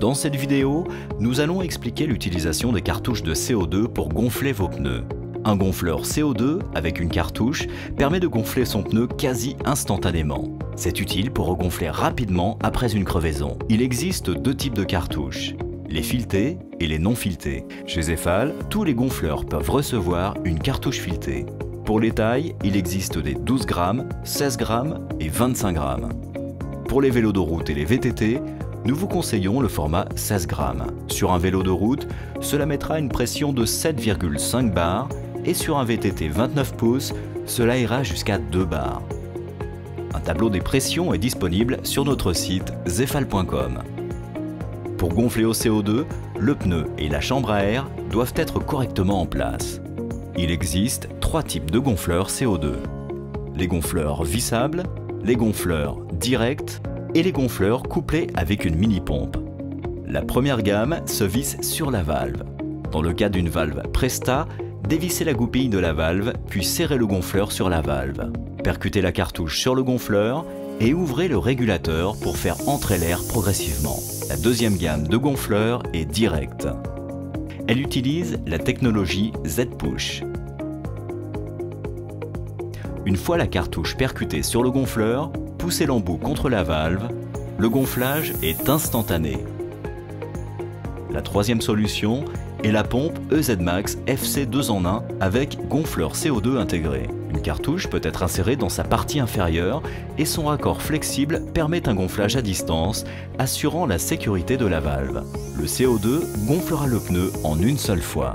Dans cette vidéo, nous allons expliquer l'utilisation des cartouches de CO2 pour gonfler vos pneus. Un gonfleur CO2 avec une cartouche permet de gonfler son pneu quasi instantanément. C'est utile pour regonfler rapidement après une crevaison. Il existe deux types de cartouches, les filetées et les non filetées. Chez Zéfal, tous les gonfleurs peuvent recevoir une cartouche filetée. Pour les tailles, il existe des 12 grammes, 16 grammes et 25 grammes. Pour les vélos de route et les VTT, nous vous conseillons le format 16 grammes. Sur un vélo de route, cela mettra une pression de 7,5 bars et sur un VTT 29 pouces, cela ira jusqu'à 2 bars. Un tableau des pressions est disponible sur notre site zefal.com. Pour gonfler au CO2, le pneu et la chambre à air doivent être correctement en place. Il existe 3 types de gonfleurs CO2. Les gonfleurs vissables, les gonfleurs directs et les gonfleurs couplés avec une mini-pompe. La première gamme se visse sur la valve. Dans le cas d'une valve Presta, dévissez la goupille de la valve, puis serrez le gonfleur sur la valve. Percutez la cartouche sur le gonfleur et ouvrez le régulateur pour faire entrer l'air progressivement. La deuxième gamme de gonfleurs est directe. Elle utilise la technologie Z-Push. Une fois la cartouche percutée sur le gonfleur, poussez l'embout contre la valve, le gonflage est instantané. La troisième solution est la pompe EZ Max FC 2 en 1 avec gonfleur CO2 intégré. Une cartouche peut être insérée dans sa partie inférieure et son raccord flexible permet un gonflage à distance, assurant la sécurité de la valve. Le CO2 gonflera le pneu en une seule fois.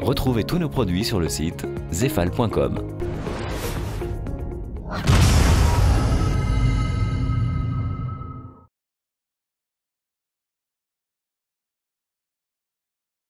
Retrouvez tous nos produits sur le site zefal.com.